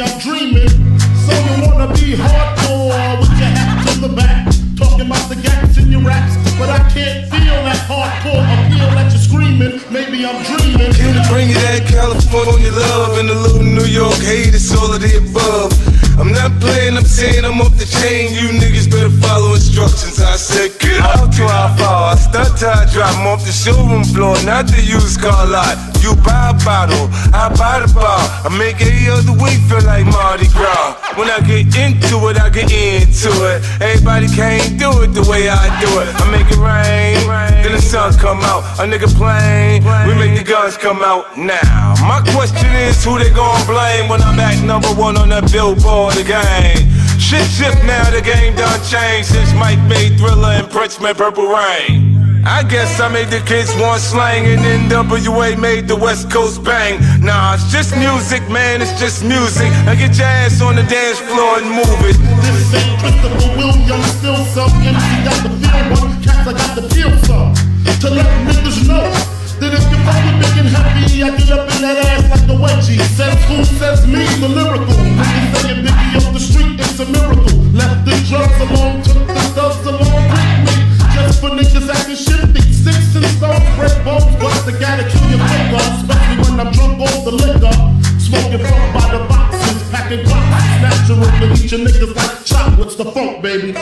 maybe I'm dreaming. Some wanna be hardcore with your hat to the back, talking about the gaps in your raps, but I can't feel that hardcore appeal that you're screaming. Maybe I'm dreaming. Can we bring you that California love and a little New York hate? It's all of the above. I'm not playing, I'm saying I'm off the chain. You niggas better follow instructions. I said, get out to our fall. I stunt till I drop. I'm off the showroom floor, not the used car lot. You buy a bottle, I buy the bar. I make every other week feel like Mardi Gras. When I get into it, I get into it. Everybody can't do it the way I do it. I make it rain, then the sun come out. A nigga plain, we make the guns come out now. My question is, who they gon' blame when I'm at #1 on that billboard? The game. Shit shift now, the game done changed since Mike made Thriller and Prince made Purple Rain. I guess I made the kids want slang and N.W.A. made the West Coast bang. Nah, it's just music, man, it's just music. Now get your ass on the dance floor and move it. This ain't Christopher Williams, still some MC got the feel one, cats I got the feel some. To let niggas know that if you're fucking big and happy, I get up in that ass like the wedgie. Says who, says me, the lyrical. A miracle, left the drugs alone, took the thugs along with me, just for niggas acting shifty, six and stones, break bones, but they gotta kill your finger, especially when I'm drunk off the liquor, smoking funk by the boxes, packing blocks, natural, and eat your niggas like chocolates, the funk, baby.